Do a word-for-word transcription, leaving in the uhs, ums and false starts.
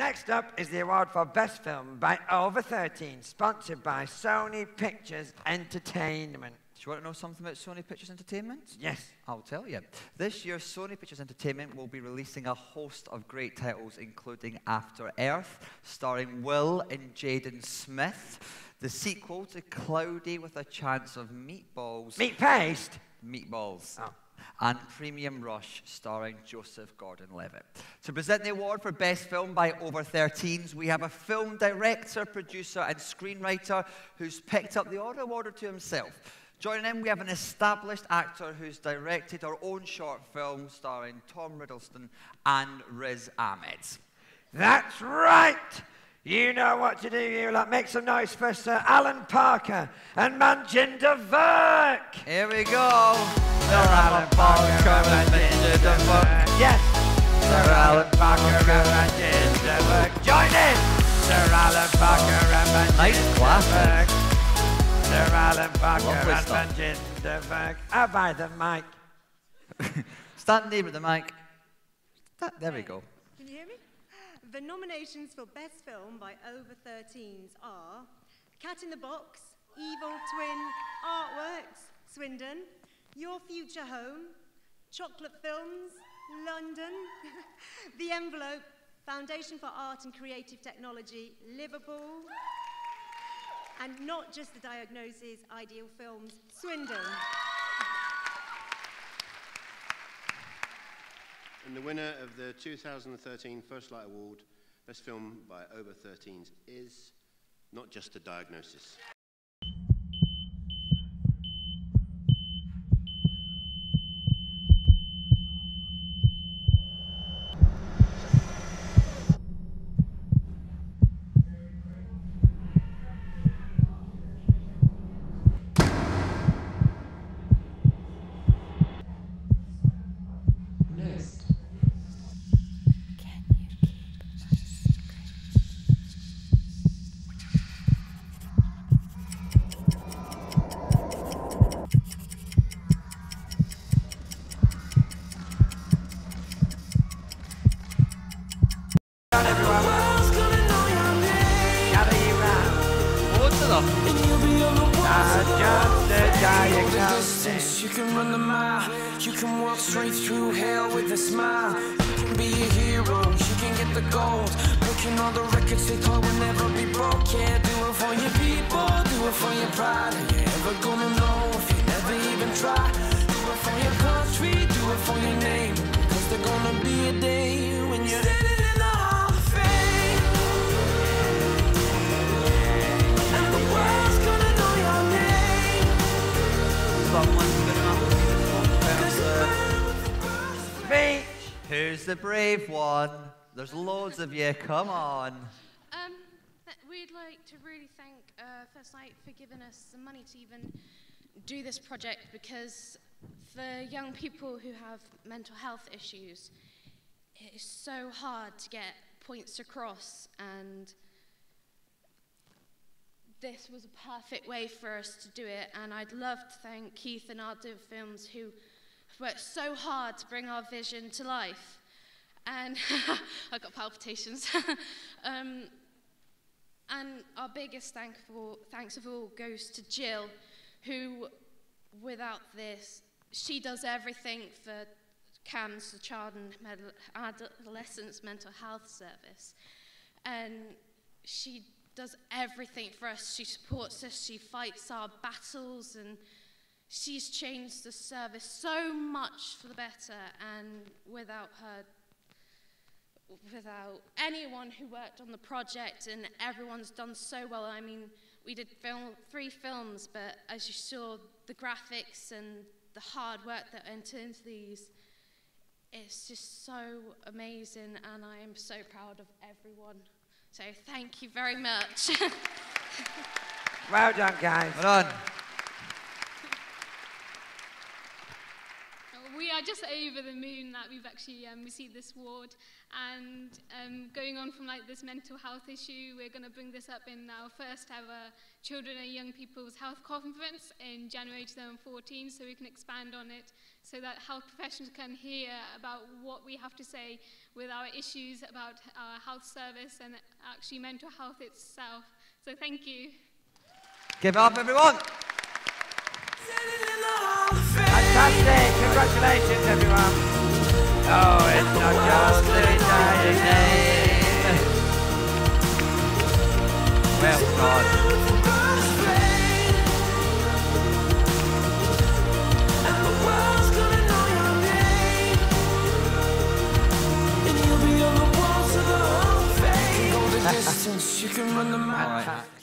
Next up is the award for Best Film by over thirteen, sponsored by Sony Pictures Entertainment. Do you want to know something about Sony Pictures Entertainment? Yes. I'll tell you. This year, Sony Pictures Entertainment will be releasing a host of great titles, including After Earth, starring Will and Jaden Smith, the sequel to Cloudy with a Chance of Meatballs. Meat paste? Meatballs. Oh. And Premium Rush, starring Joseph Gordon-Levitt. To present the award for Best Film by over thirteens, we have a film director, producer, and screenwriter who's picked up the odd award to himself. Joining him, we have an established actor who's directed our own short film starring Tom Riddleston and Riz Ahmed. That's right! You know what to do, you lot. Make some noise for Sir Alan Parker and Manjinder Virk! Here we go! Sir Alan Parker and Manjinder Virk. Yes! Sir Alan Parker and Manjinder Virk. Join in! Sir Alan Parker and Manjinder Virk. Sir Alan Parker and Manjinder Virk. I'll buy the mic. Stand near the mic. Stand, there we go. Can you hear me? The nominations for Best Film by over thirteens are Cat in the Box, Evil Twin, Artworks, Swindon, Your Future Home, Chocolate Films, London, The Envelope, Foundation for Art and Creative Technology, Liverpool, and Not Just a Diagnosis, Ideal Films, Swindon. And the winner of the two thousand thirteen First Light Award, Best Film by over thirteens, is Not Just a Diagnosis. The brave one. There's loads of you. Come on. Um, we'd like to really thank uh, First Light for giving us the money to even do this project, because for young people who have mental health issues, it is so hard to get points across, and this was a perfect way for us to do it. And I'd love to thank Keith and Ideal Films, who worked so hard to bring our vision to life. And I got palpitations. um, and our biggest thank of all, thanks of all goes to Jill, who, without this, she does everything for CAMHS, the Child and Adolescents Mental Health Service. And she does everything for us. She supports us, she fights our battles, and she's changed the service so much for the better. And without her, without anyone who worked on the project, and everyone's done so well. I mean, we did film, three films, but as you saw, the graphics and the hard work that went into these, it's just so amazing, and I am so proud of everyone. So thank you very much. Well done, guys. Well done. we are just over the moon that we've actually um, received this award. And um, going on from like this mental health issue, we're going to bring this up in our first ever Children and Young People's Health Conference in January twenty fourteen, so we can expand on it so that health professionals can hear about what we have to say with our issues about our health service and actually mental health itself. So thank you. Give it up, everyone. Fantastic. Congratulations, everyone. Oh, it's not just a diagnosis. Well done. And you'll be on the walls of the whole face. Go the distance, you can run the mile.